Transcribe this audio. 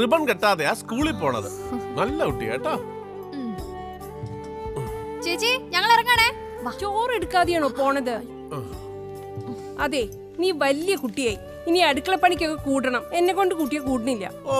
Ribbon കെട്ടാതെയാ സ്കൂളിൽ പോണത്. നല്ല കുട്ടി കേട്ടോ. ചേച്ചി ഞങ്ങൾ ഇറങ്ങണേ. ചോറ് എടുക്കാതെയാണോ പോണത്? അതെ, നീ വലിയ കുട്ടിയായി, ഇനി അടുക്കളപ്പണിക്കൊക്കെ കൂടണം. എന്നെ കൊണ്ട് കുട്ടിയെ കൂടണില്ല.